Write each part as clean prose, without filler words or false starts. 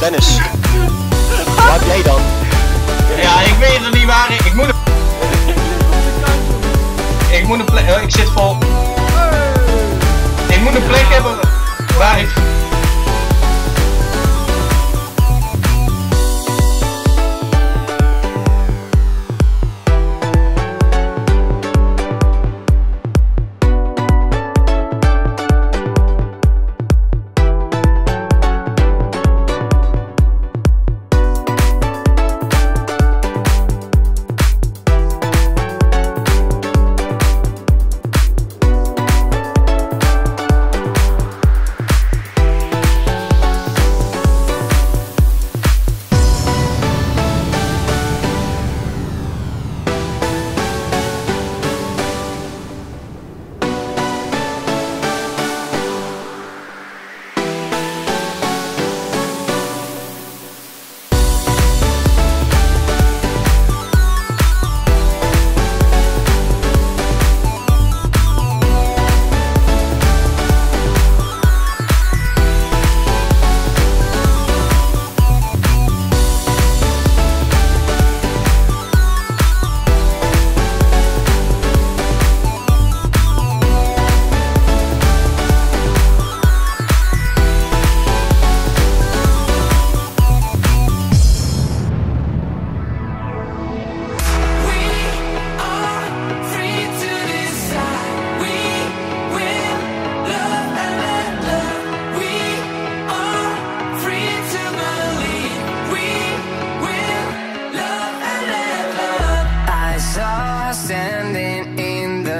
Dennis, wat jij dan? Ja, ik weet het niet waar. Ik moet. Ik moet een plek. Ik zit vol. Ik moet een plek hebben waar ik.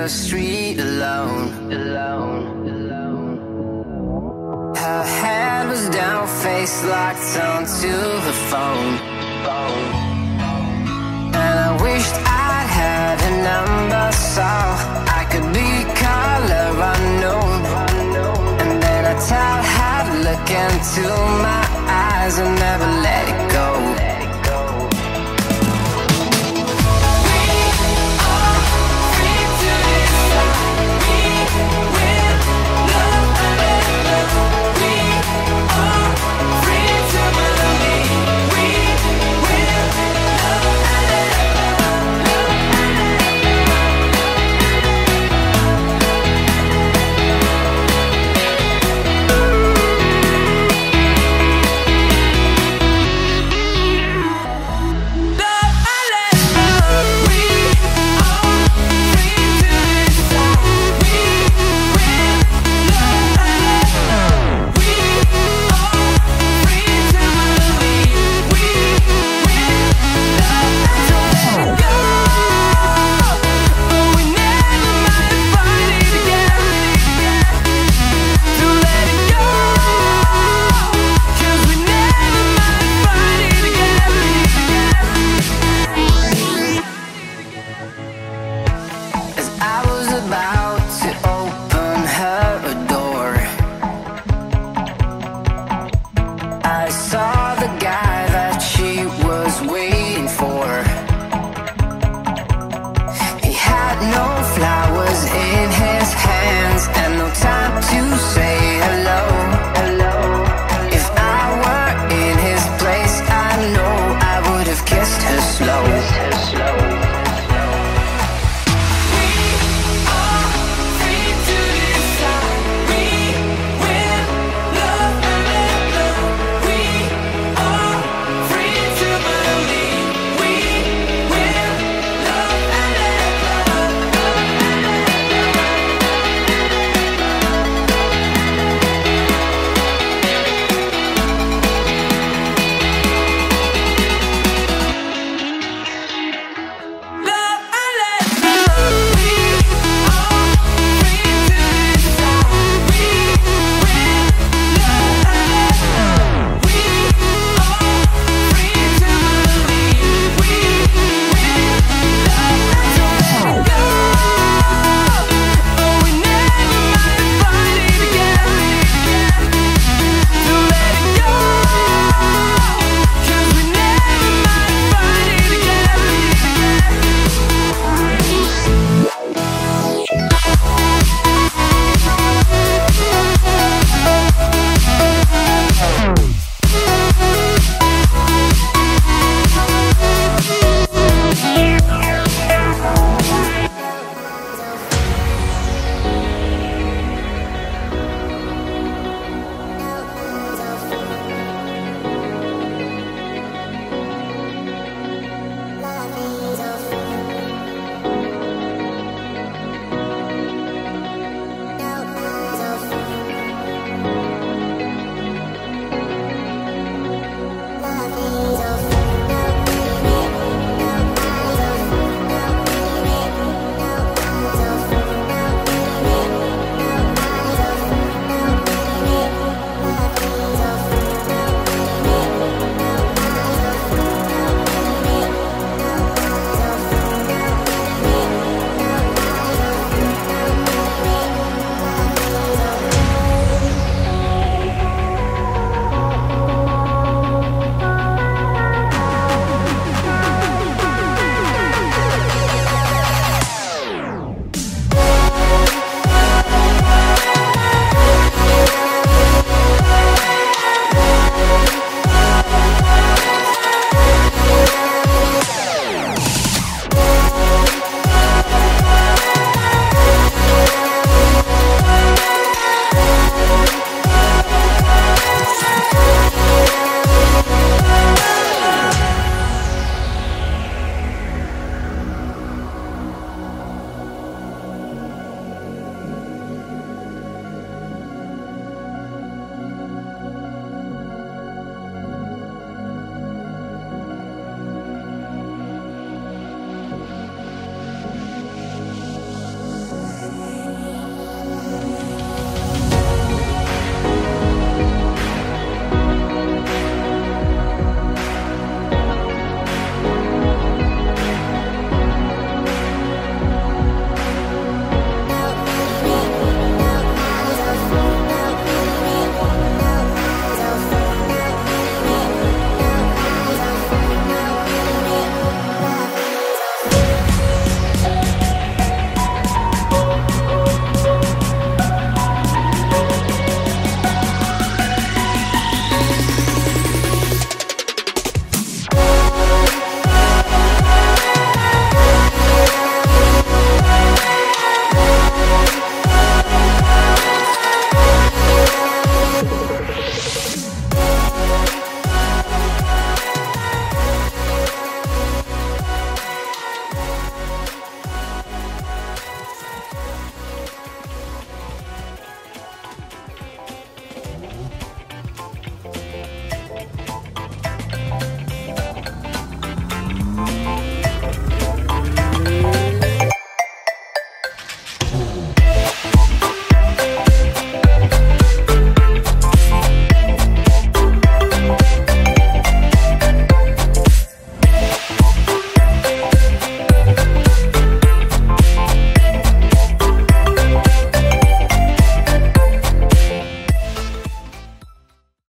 Street alone. Her head was down, face locked onto the phone. And I wished I had a number so I could be color unknown. And then I tell her to look into my eyes and never